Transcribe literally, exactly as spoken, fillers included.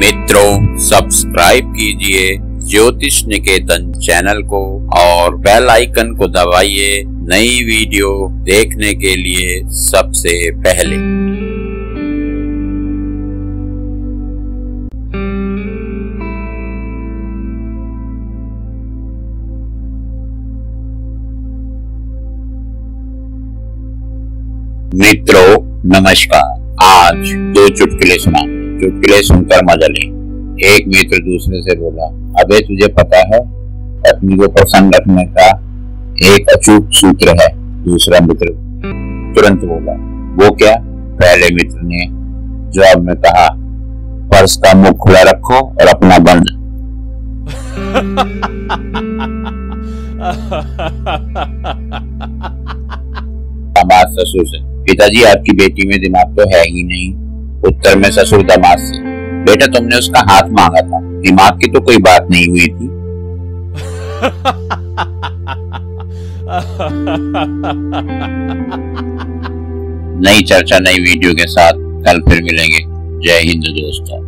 मित्रों सब्सक्राइब कीजिए ज्योतिष निकेतन चैनल को और बेल आइकन को दबाइए नई वीडियो देखने के लिए सबसे पहले। मित्रों नमस्कार। आज दो चुटकुले सुना, चुटकुले सुनकर मजा लें। एक मित्र दूसरे से बोला, अबे तुझे पता है पत्नी को प्रसन्न रखने का एक अचूक सूत्र है। दूसरा मित्र तुरंत बोला, वो क्या? पहले मित्र ने जवाब में कहा, पर्स का मुख खुला रखो और अपना बंद। दामाद ससुर से, पिताजी आपकी बेटी में दिमाग तो है ही नहीं। उत्तर में ससुर दामाद से, बेटा तुमने उसका हाथ मांगा था, दिमाग की तो कोई बात नहीं हुई थी। नई चर्चा नई वीडियो के साथ कल फिर मिलेंगे। जय हिंद दोस्तों।